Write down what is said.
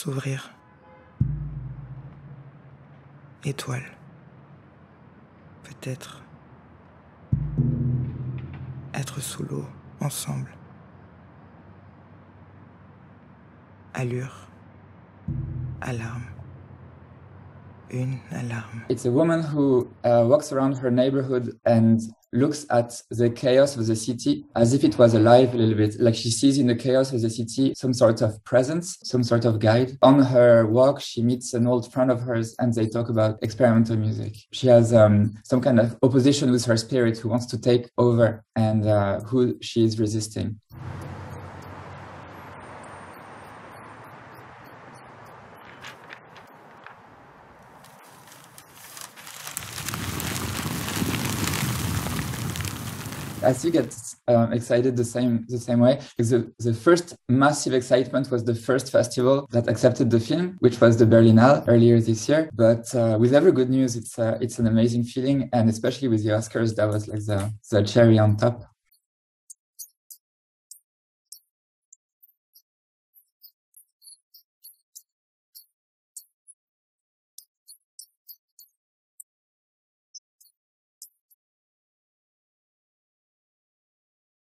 s'ouvrir. Étoile. Peut-être. Être sous l'eau, ensemble. Allure. Alarme. Une alarme. It's a woman who walks around her neighborhood and looks at the chaos of the city as if it was alive a little bit, like she sees in the chaos of the city some sort of presence, some sort of guide. On her walk, she meets an old friend of hers and they talk about experimental music. She has some kind of opposition with her spirit who wants to take over and who she is resisting. I still get excited the same way. The first massive excitement was the first festival that accepted the film, which was the Berlinale earlier this year. But with every good news, it's an amazing feeling, and especially with the Oscars, that was like the cherry on top.